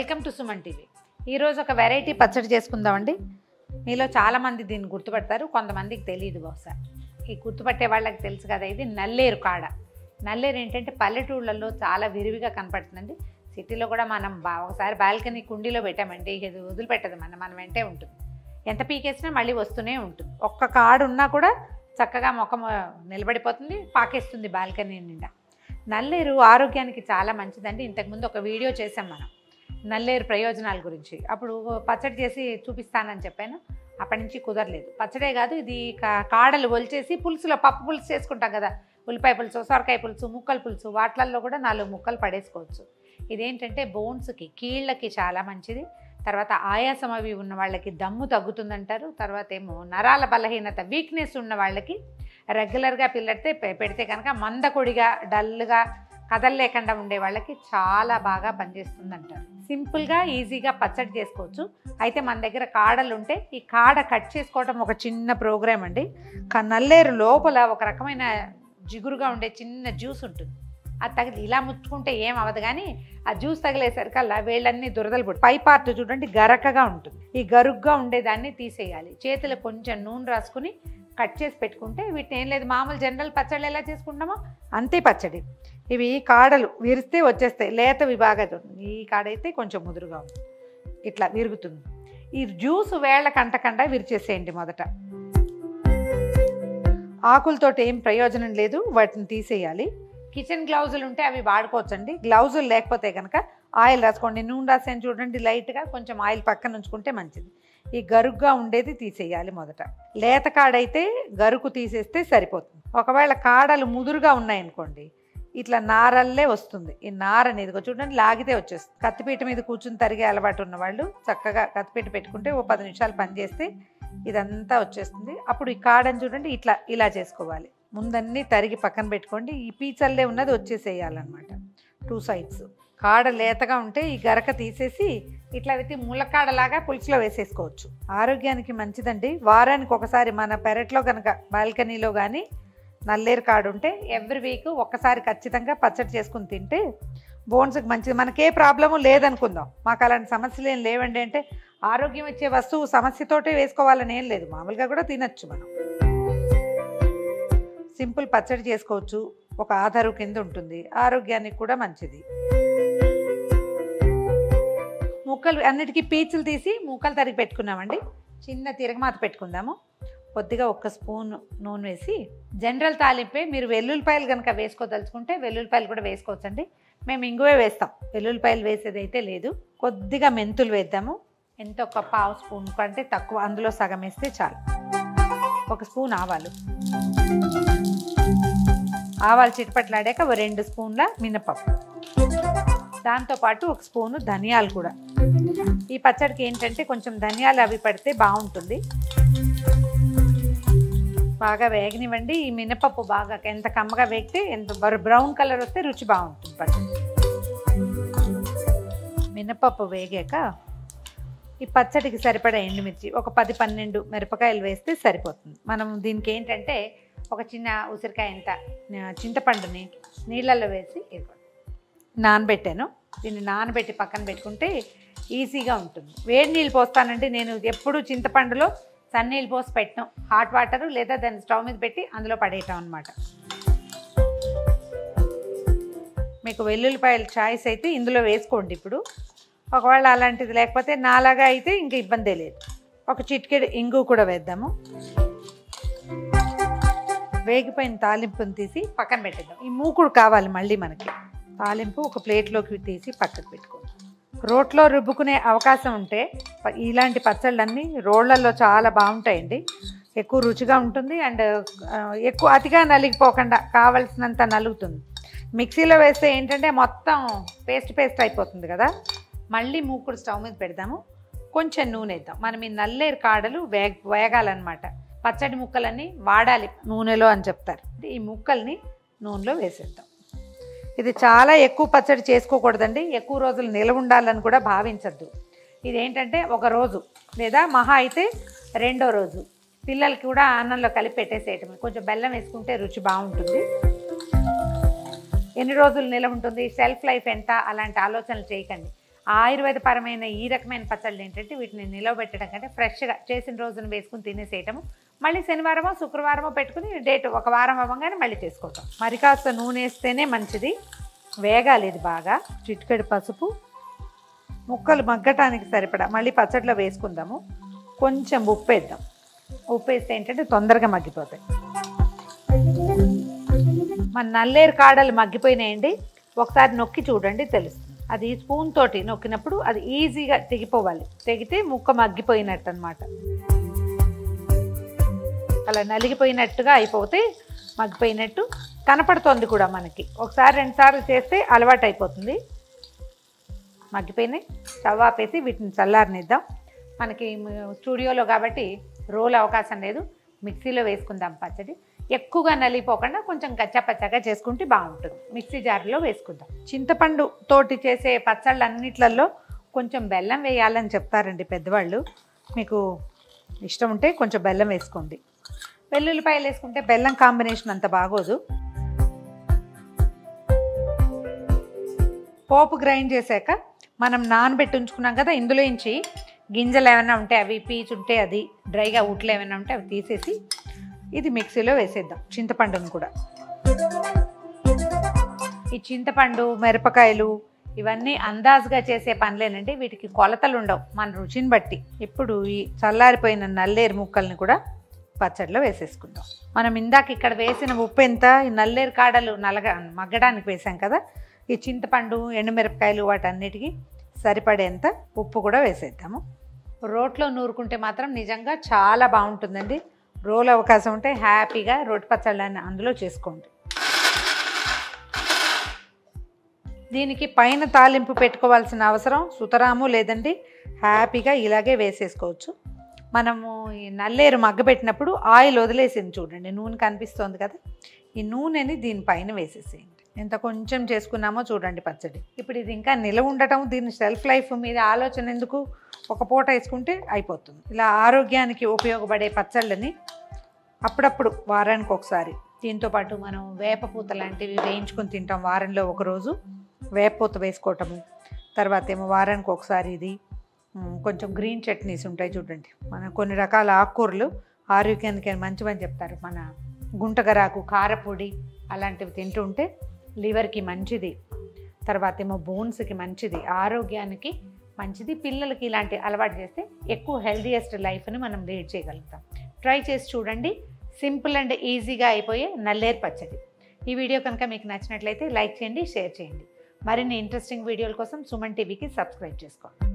Welcome to Suman TV. ఈరోజు ఒక variety పచ్చడి చేసుకుందామండి. మీలో చాలామంది దీన్ని గుర్తుపడతారు, కొంతమందికి తెలియదు. బహుశా ఈ గుర్తుపట్టే వాళ్ళకి తెలుసు కదా, ఇది నల్లేరు కాడ. నల్లేరు ఏంటంటే పల్లెటూళ్ళల్లో చాలా విరివిగా కనపడుతుందండి. సిటీలో కూడా మనం ఒకసారి బాల్కనీ కుండీలో పెట్టామండి, ఇది వదిలిపెట్టదు, మన వెంటే ఉంటుంది. ఎంత పీకేసినా మళ్ళీ వస్తూనే ఉంటుంది. ఒక్క కాడు ఉన్నా కూడా చక్కగా మొక్క నిలబడిపోతుంది, పాకేస్తుంది బాల్కనీ నిండా. నల్లేరు ఆరోగ్యానికి చాలా మంచిదండి. ఇంతకుముందు ఒక వీడియో చేసాం మనం నల్లేరు ప్రయోజనాల గురించి. అప్పుడు పచ్చడి చేసి చూపిస్తానని చెప్పాను, అప్పటి నుంచి కుదరలేదు. పచ్చడే కాదు, ఇది కాడలు ఒలిచేసి పులుసులో పప్పు పులుసు చేసుకుంటాం కదా, ఉల్లిపాయ పులుసు, సొరకాయ పులుసు, ముక్కల పులుసు, వాటిలల్లో కూడా 4 ముక్కలు పడేసుకోవచ్చు. ఇదేంటంటే బోన్స్కి, కీళ్ళకి చాలా మంచిది. తర్వాత ఆయాసం అవి ఉన్న వాళ్ళకి దమ్ము తగ్గుతుందంటారు. తర్వాత ఏమో నరాల బలహీనత, వీక్నెస్ ఉన్న వాళ్ళకి రెగ్యులర్గా పెడితే కనుక మందకొడిగా డల్గా కదలలేకుండా ఉండే వాళ్ళకి చాలా బాగా పనిచేస్తుందంటారు. సింపుల్గా ఈజీగా పచ్చడి చేసుకోవచ్చు. అయితే మన దగ్గర కాడలు ఉంటే ఈ కాడ కట్ చేసుకోవడం ఒక చిన్న ప్రోగ్రామ్ అండి. నల్లేరు లోపల ఒక రకమైన జిగురుగా ఉండే చిన్న జ్యూస్ ఉంటుంది. అది తగిలి ఇలా ముచ్చుకుంటే ఏం అవ్వదు, కానీ ఆ జ్యూస్ తగిలేసరికి అలా వేళ్ళన్నీ దురదలు పడి పై పార్ట్ చూడండి గరకగా ఉంటుంది. ఈ గరుగ్గా ఉండేదాన్ని తీసేయాలి. చేతిలో కొంచెం నూనె రాసుకుని కట్ చేసి పెట్టుకుంటే వీటిని ఏం లేదు, మామూలు జనరల్ పచ్చళ్ళు ఎలా చేసుకుంటామో అంతే పచ్చడి. ఇవి కాడలు విరిస్తే వచ్చేస్తాయి, లేత విభాగం ఈ కాడైతే కొంచెం ముదురుగా ఉంది, ఇట్లా విరుగుతుంది. ఈ జ్యూస్ వేళ్ళ కంటకండా విరిచేసేయండి. మొదట ఆకులతోటి ఏం ప్రయోజనం లేదు, వాటిని తీసేయాలి. కిచెన్ గ్లౌజులు ఉంటే అవి వాడుకోవచ్చండి. గ్లౌజులు లేకపోతే కనుక ఆయిల్ రాసుకోండి, నూనె రాసాను చూడండి లైట్గా, కొంచెం ఆయిల్ పక్కన ఉంచుకుంటే మంచిది. ఈ గరుగ్గా ఉండేది తీసేయాలి మొదట. లేత కాడైతే గరుకు తీసేస్తే సరిపోతుంది. ఒకవేళ కాడలు ముదురుగా ఉన్నాయనుకోండి, ఇట్లా నారల్లే వస్తుంది. ఈ నారని ఇదిగో చూడండి, లాగితే వచ్చేస్తుంది. కత్తిపీట మీద కూర్చుని తరిగే అలవాటు ఉన్నవాళ్ళు చక్కగా కత్తిపీట పెట్టుకుంటే 10 నిమిషాలు పనిచేస్తే ఇదంతా వచ్చేస్తుంది. అప్పుడు ఈ కాడని చూడండి, ఇలా చేసుకోవాలి. ముందన్నీ తరిగి పక్కన పెట్టుకోండి. ఈ పీచల్లే ఉన్నది వచ్చేసేయాలన్నమాట, 2 సైడ్స్. కాడ లేతగా ఉంటే ఈ గరక తీసేసి ఇట్లా అయితే ములక్కాడలాగా పులుసులో వేసేసుకోవచ్చు. ఆరోగ్యానికి మంచిదండి. వారానికి ఒకసారి మన పెరట్లో కనుక బాల్కనీలో కానీ నల్లేరు కాడ ఉంటే ఎవ్రీ వీక్ ఒక్కసారి ఖచ్చితంగా పచ్చడి చేసుకుని తింటే బోన్స్కి మంచిది. మనకే ప్రాబ్లము లేదనుకుందాం, మాకు అలాంటి సమస్యలు ఏం లేవండి అంటే ఆరోగ్యం ఇచ్చే వస్తువు సమస్యతోటే వేసుకోవాలని ఏం లేదు, మామూలుగా కూడా తినచ్చు. మనం సింపుల్ పచ్చడి చేసుకోవచ్చు, ఒక ఆధారు కింద ఉంటుంది, ఆరోగ్యానికి కూడా మంచిది. ముక్కలు అన్నిటికీ పీచులు తీసి ముక్కలు తరిగి పెట్టుకున్నామండి. చిన్న తిరగమాత పెట్టుకుందాము. కొద్దిగా 1 స్పూన్ నూనె వేసి జనరల్ తాలింపే, మీరు వెల్లుల్లిపాయలు కనుక వేసుకోదలుచుకుంటే వెల్లుల్లిపాయలు కూడా వేసుకోవచ్చండి. మేము ఇంగువే వేస్తాం, వెల్లుల్లిపాయలు వేసేది అయితే లేదు. కొద్దిగా మెంతులు వేద్దాము, ఎంతో ఒక 1/2 స్పూన్ కంటే తక్కువ, అందులో సగం వేస్తే చాలు. 1 స్పూన్ ఆవాలు, ఆవాలు చిటపట్లాడాక 2 స్పూన్ల మినపప్పు, దాంతోపాటు 1 స్పూను ధనియాలు కూడా. ఈ పచ్చడికి ఏంటంటే కొంచెం ధనియాలు అవి పడితే బాగుంటుంది. బాగా వేగనివ్వండి. ఈ మినపప్పు బాగా ఎంత కమ్మగా వేగితే ఎంత బ్రౌన్ కలర్ వస్తే రుచి బాగుంటుంది పచ్చడి. మినపప్పు వేగాక ఈ పచ్చడికి సరిపడా ఎండుమిర్చి ఒక 10-12 మిరపకాయలు వేస్తే సరిపోతుంది. మనం దీనికి ఏంటంటే ఒక చిన్న ఉసిరికాయ ఇంత చింతపండుని నీళ్ళల్లో వేసి నానబెట్టాను. దీన్ని నానబెట్టి పక్కన పెట్టుకుంటే ఈజీగా ఉంటుంది. వేడి నీళ్ళు పోస్తానండి నేను, ఎప్పుడు చింతపండులో సన్నీళ్ళు పోసి పెట్టను, హాట్ వాటరు లేదా దాన్ని స్టవ్ మీద పెట్టి అందులో పడేయటం అన్నమాట. మీకు వెల్లుల్లిపాయల చాయిస్ అయితే ఇందులో వేసుకోండి ఇప్పుడు. ఒకవేళ అలాంటిది లేకపోతే నాలాగా అయితే ఇంక ఇబ్బంది లేదు. ఒక చిటికెడు ఇంగు కూడా వేద్దాము. వేగిపోయిన తాలింపుని తీసి పక్కన పెట్టేద్దాం. ఈ మూకుడు కావాలి మళ్ళీ మనకి. తాలింపు ఒక ప్లేట్లోకి తీసి పక్కకు పెట్టుకోండి. రోట్లో రుబ్బుకునే అవకాశం ఉంటే ఇలాంటి పచ్చళ్ళన్నీ రోళ్లలో చాలా బాగుంటాయండి, ఎక్కువ రుచిగా ఉంటుంది. అండ్ ఎక్కువ అతిగా నలిగిపోకుండా కావలసినంత నలుగుతుంది. మిక్సీలో వేస్తే ఏంటంటే మొత్తం పేస్ట్ అయిపోతుంది కదా. మళ్ళీ మూకుడు స్టవ్ మీద పెడదాము, కొంచెం నూనె వేద్దాం. మనం ఈ నల్లేరు కాడలు వేగాలన్నమాట. పచ్చడి ముక్కలన్నీ వాడాలి నూనెలో అని చెప్తారు. ఈ ముక్కల్ని నూనెలో వేసేద్దాం. ఇది చాలా ఎక్కువ పచ్చడి చేసుకోకూడదండి, ఎక్కువ రోజులు నిలవ ఉండాలని కూడా భావించద్దు. ఇదేంటంటే 1 రోజు లేదా మహా అయితే 2వ రోజు పిల్లలకి కూడా అన్నంలో కలిపి పెట్టేసేయటం. కొంచెం బెల్లం వేసుకుంటే రుచి బాగుంటుంది. ఎన్ని రోజులు నిలవ ఉంటుంది, సెల్ఫ్ లైఫ్ ఎంత, అలాంటి ఆలోచనలు చేయకండి. ఆయుర్వేదపరమైన ఈ రకమైన పచ్చళ్ళు ఏంటంటే వీటిని నిలబెట్టడం కంటే ఫ్రెష్గా చేసిన రోజున వేసుకుని తినేసేయటము, మళ్ళీ శనివారమో శుక్రవారమో పెట్టుకుని డేట్ ఒక వారం అవ్వగానే మళ్ళీ చేసుకోవటం. మరి కాస్త నూనె వేస్తేనే మంచిది, వేగాలి ఇది బాగా. చిటికెడు పసుపు, ముక్కలు మగ్గటానికి సరిపడా మళ్ళీ పచ్చడిలో వేసుకుందాము. కొంచెం ఉప్పు వేద్దాం, ఉప్పు వేస్తే ఏంటంటే తొందరగా మగ్గిపోతాయి. మన నల్లేరు కాడలు మగ్గిపోయినాయండి, ఒకసారి నొక్కి చూడండి తెలుస్తుంది. అది స్పూన్ తోటి నొక్కినప్పుడు అది ఈజీగా తెగిపోవాలి, తెగితే ముక్క మగ్గిపోయినట్టు అన్నమాట. అలా నలిగిపోయినట్టుగా అయిపోతే మగ్గిపోయినట్టు కనపడుతుంది కూడా మనకి. ఒకసారి రెండుసార్లు చేస్తే అలవాటు అయిపోతుంది. మగ్గిపోయినాయి, స్టవ్ ఆపేసి వీటిని చల్లారనిద్దాం. మనకి స్టూడియోలో కాబట్టి రోల్ అవకాశం లేదు, మిక్సీలో వేసుకుందాం. పచ్చడి ఎక్కువగా నలిగిపోకుండా కొంచెం గచ్చపచ్చగా చేసుకుంటే బాగుంటుంది. మిక్సీ జార్లో వేసుకుందాం. చింతపండు తోటి చేసే పచ్చళ్ళు అన్నిట్లలో కొంచెం బెల్లం వేయాలని చెప్తారండి పెద్దవాళ్ళు. మీకు ఇష్టం ఉంటే కొంచెం బెల్లం వేసుకోండి. వెల్లుల్లిపాయలు వేసుకుంటే బెల్లం కాంబినేషన్ అంత బాగోదు. పోపు గ్రైండ్ చేశాక మనం నానబెట్టి ఉంచుకున్నాం కదా, ఇందులోంచి గింజలు ఏమైనా ఉంటే అవి, పీచు ఉంటే అది, డ్రైగా ఊట్లు ఏమైనా ఉంటే అవి తీసేసి ఇది మిక్సీలో వేసేద్దాం. చింతపండును కూడా, ఈ చింతపండు మిరపకాయలు ఇవన్నీ అందాజుగా చేసే పనిలేనండి, వీటికి కొలతలు ఉండవు మన రుచిని బట్టి. ఇప్పుడు ఈ చల్లారిపోయిన నల్లేరు ముక్కల్ని కూడా పచ్చడిలో వేసేసుకుందాం. మనం ఇందాక ఇక్కడ వేసిన ఉప్పు ఎంత, ఈ నల్లేరు కాడలు మగ్గడానికి వేసాం కదా, ఈ చింతపండు ఎండుమిరపకాయలు వాటన్నిటికీ సరిపడేంత ఉప్పు కూడా వేసేద్దాము. రోట్లో నూరుకుంటే మాత్రం నిజంగా చాలా బాగుంటుందండి. రోల్ అవకాశం ఉంటే హ్యాపీగా రోటి పచ్చళ్ళని అందులో చేసుకోండి. దీనికి పైన తాలింపు పెట్టుకోవాల్సిన అవసరం సుతరాము లేదండి, హ్యాపీగా ఇలాగే వేసేసుకోవచ్చు. మనము ఈ నల్లేరు మగ్గబెట్టినప్పుడు ఆయిల్ వదిలేసింది చూడండి, నూనె కనిపిస్తోంది కదా, ఈ నూనెని దీనిపైన వేసేసేయండి. ఎంత కొంచెం చేసుకున్నామో చూడండి పచ్చడి. ఇప్పుడు ఇది ఇంకా నిలవ ఉండటం, దీని షెల్ఫ్ లైఫ్ మీద ఆలోచన ఎందుకు, ఒక పూట వేసుకుంటే అయిపోతుంది. ఇలా ఆరోగ్యానికి ఉపయోగపడే పచ్చళ్ళని అప్పుడప్పుడు వారానికి ఒకసారి, దీంతోపాటు మనం వేపపూత లాంటివి వేయించుకొని తింటాం. వారంలో ఒకరోజు వేపపూత వేసుకోవటము, తర్వాత ఏమో వారానికి ఒకసారి ఇది, కొంచెం గ్రీన్ చట్నీస్ ఉంటాయి చూడండి. మన కొన్ని రకాల ఆకుకూరలు ఆరోగ్యానికి మంచివని చెప్తారు. మన గుంటగరాకు, కారపొడి అలాంటివి తింటుంటే లివర్కి మంచిది, తర్వాత ఏమో బోన్స్కి మంచిది, ఆరోగ్యానికి మంచిది. పిల్లలకి ఇలాంటి అలవాటు చేస్తే ఎక్కువ హెల్దీయెస్ట్ లైఫ్ని మనం లీడ్ చేయగలుగుతాం. ట్రై చేసి చూడండి, సింపుల్ అండ్ ఈజీగా అయిపోయే నల్లేరు పచ్చడి. ఈ వీడియో కనుక మీకు నచ్చినట్లయితే లైక్ చేయండి, షేర్ చేయండి. మరిన్ని ఇంట్రెస్టింగ్ వీడియోల కోసం సుమన్ టీవీకి సబ్స్క్రైబ్ చేసుకోండి.